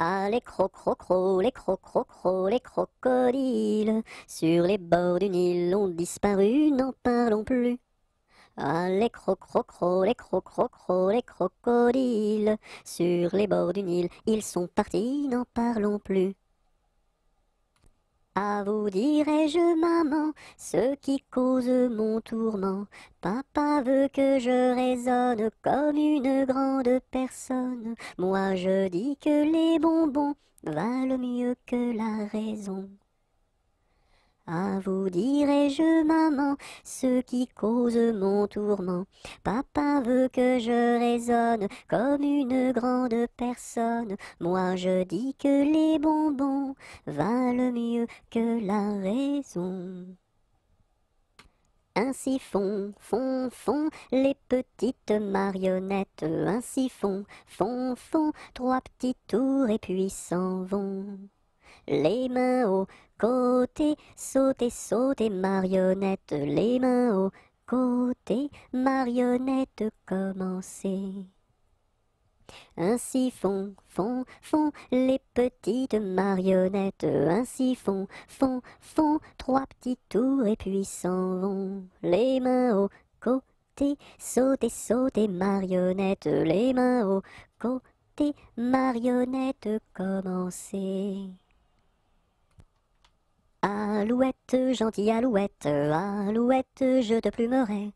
Ah, les crocrocros, les crocrocros, les crocodiles, sur les bords du Nil ont disparu, n'en parlons plus. Ah, les crocrocros, les crocrocros, les crocodiles, sur les bords du Nil, ils sont partis, n'en parlons plus. Ah, vous dirai-je, maman, ce qui cause mon tourment. Papa veut que je raisonne comme une grande personne. Moi, je dis que les bonbons valent mieux que la raison. Ah, vous dirai-je, maman, ce qui cause mon tourment. Papa veut que je raisonne comme une grande personne. Moi, je dis que les bonbons valent mieux que la raison. Ainsi font, font, font les petites marionnettes. Ainsi font, font, font trois petits tours et puis s'en vont. Les mains au côté, sautez, sautez, marionnettes. Les mains au côté, marionnettes, commencez. Ainsi font, font, font les petites marionnettes. Ainsi font, font, font trois petits tours et puis s'en vont. Les mains au côté, sautez, sautez, marionnettes. Les mains au côté, marionnettes, commencez. Alouette, gentille alouette, alouette, je te plumerai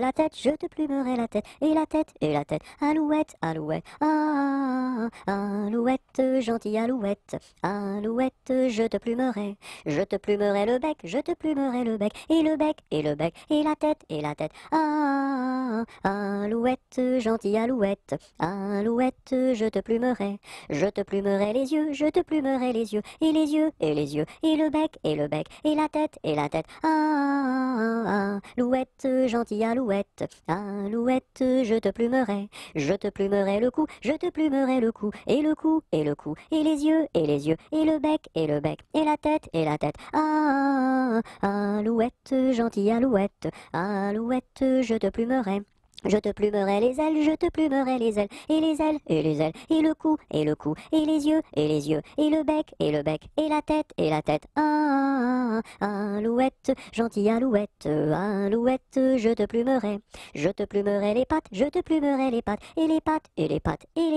la tête, je te plumerai la tête, et la tête, et la tête, alouette, alouette, ah, alouette, gentille alouette, alouette, je te plumerai le bec, je te plumerai le bec, et le bec, et le bec, et la tête, ah, alouette, gentille alouette, alouette, je te plumerai les yeux, je te plumerai les yeux, et les yeux, et les yeux, et le bec, et le bec, et la tête, ah, alouette, gentille alouette, alouette, je te plumerai le cou, je te plumerai le cou, et le cou, et le cou, et les yeux, et les yeux, et le bec, et la tête, ah, alouette, gentille alouette, alouette, je te plumerai les ailes, je te plumerai les ailes, et les ailes, et les ailes, et le cou, et le cou, et les yeux, et les yeux, et le bec, et la tête, ah, alouette, gentille alouette, alouette, je te plumerai les pattes, je te plumerai les pattes, et les pattes, et les pattes, et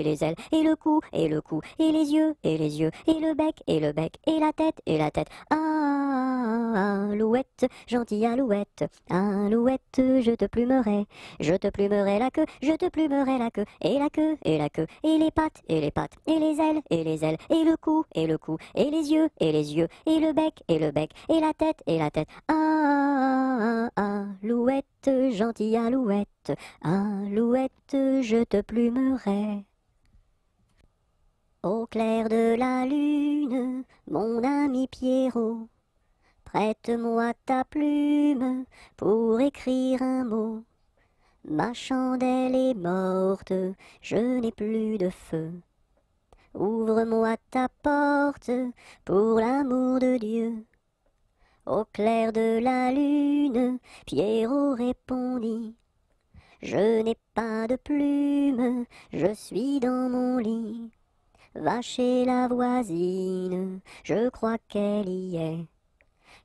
les ailes, et le cou, et le cou, et les yeux, et le bec, et la tête, ah, alouette, gentille alouette, alouette, je te plumerai la queue, je te plumerai la queue, et la queue, et la queue, et les pattes, et les ailes, et le cou, et les yeux, et le bec, et la tête, ah, alouette, gentille alouette, alouette, je te plumerai. Au clair de la lune, mon ami Pierrot, prête-moi ta plume pour écrire un mot. Ma chandelle est morte, je n'ai plus de feu. Ouvre-moi ta porte pour l'amour de Dieu. Au clair de la lune, Pierrot répondit, je n'ai pas de plume, je suis dans mon lit. Va chez la voisine, je crois qu'elle y est.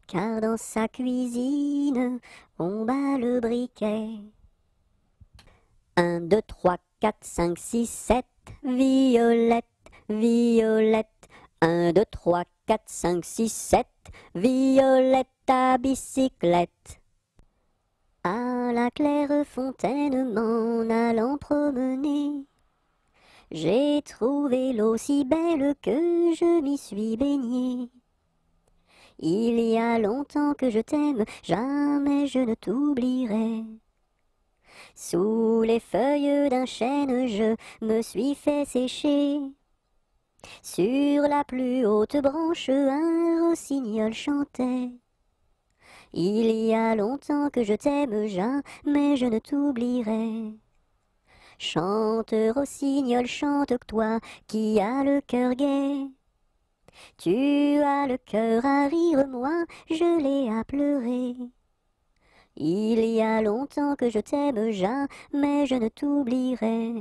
Car dans sa cuisine, on bat le briquet. 1, 2, 3, 4, 5, 6, 7, Violette, Violette. 1, 2, 3, 4, 5, 6, 7, Violette à bicyclette. À la claire fontaine, m'en allant promener, j'ai trouvé l'eau si belle que je m'y suis baignée. Il y a longtemps que je t'aime, jamais je ne t'oublierai. Sous les feuilles d'un chêne, je me suis fait sécher. Sur la plus haute branche, un rossignol chantait. Il y a longtemps que je t'aime, jamais je ne t'oublierai. Chante, rossignol, chante, toi qui as le cœur gai. Tu as le cœur à rire, moi je l'ai à pleurer. Il y a longtemps que je t'aime, jamais je ne t'oublierai.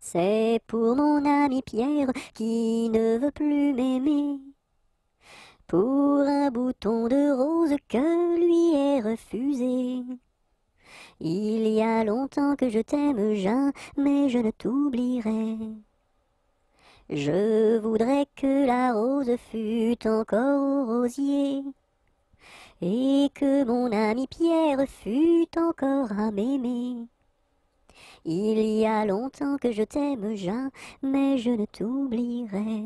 C'est pour mon ami Pierre qui ne veut plus m'aimer, pour un bouton de rose que lui est refusé. Il y a longtemps que je t'aime, Jean, mais je ne t'oublierai. Je voudrais que la rose fût encore au rosier, et que mon ami Pierre fût encore à m'aimer. Il y a longtemps que je t'aime, Jean, mais je ne t'oublierai.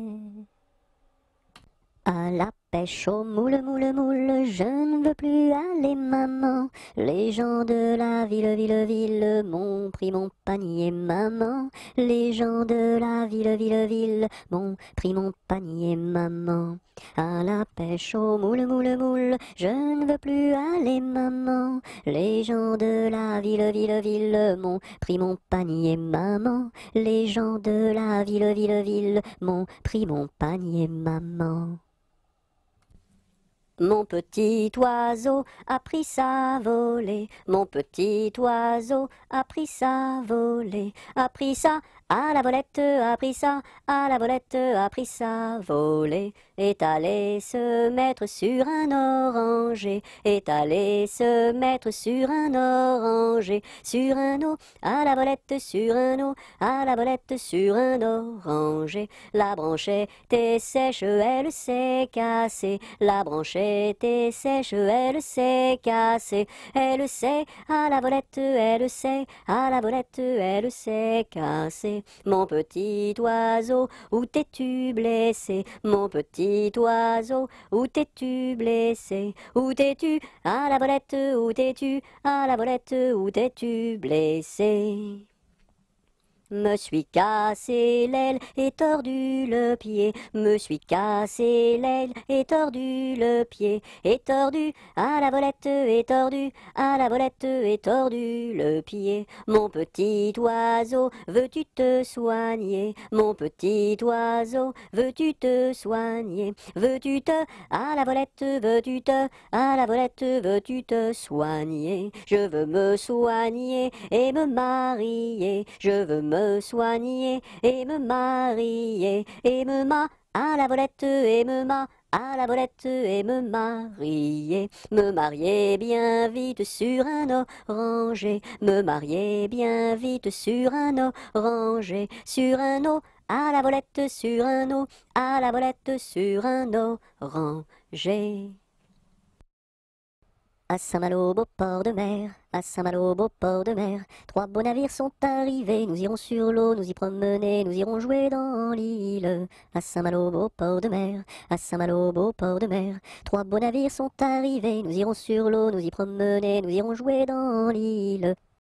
À la pêche au moule, moule, moule, je ne veux plus aller, maman. Les gens de la ville, ville, ville, m'ont pris mon panier, maman. Les gens de la ville, ville, ville, m'ont pris mon panier, maman. À la pêche au moule, moule, moule, je ne veux plus aller, maman. Les gens de la ville, ville, ville, m'ont pris mon panier, maman. Les gens de la ville, ville, ville, m'ont pris mon panier, maman. Mon petit oiseau a pris sa volée, mon petit oiseau a pris sa volée, a pris ça à la volette, a pris ça à la volette, a pris sa volée, est allé se mettre sur un oranger, est allé se mettre sur un oranger, sur un eau à la volette, sur un eau à la volette, sur un oranger. La branche était sèche, elle s'est cassée, la branche était sèche, elle s'est cassée, elle s'est à la volette, elle s'est à la volette, elle s'est cassée. Mon petit oiseau, où t'es-tu blessé? Mon petit oiseau, où t'es-tu blessé? Où t'es-tu à la volette? Où t'es-tu à la volette? Où t'es-tu blessé? Me suis cassé l'aile et tordu le pied, me suis cassé l'aile et tordu le pied, et tordu à la volette, et tordu à la volette, et tordu le pied. Mon petit oiseau, veux-tu te soigner? Mon petit oiseau, veux-tu te soigner? Veux-tu te à la volette, veux-tu te à la volette, veux-tu te soigner? Je veux me soigner et me marier, je veux me soigner et me marier, et me ma à la volette, et me ma à la volette, et me marier bien vite sur un oranger, me marier bien vite sur un oranger, sur un eau à la volette, sur un eau à la volette, sur un oranger. À Saint-Malo, beau port de mer, à Saint-Malo, beau port de mer, trois beaux navires sont arrivés, nous irons sur l'eau, nous y promener, nous irons jouer dans l'île. À Saint-Malo, beau port de mer, à Saint-Malo, beau port de mer, trois beaux navires sont arrivés, nous irons sur l'eau, nous y promener, nous irons jouer dans l'île.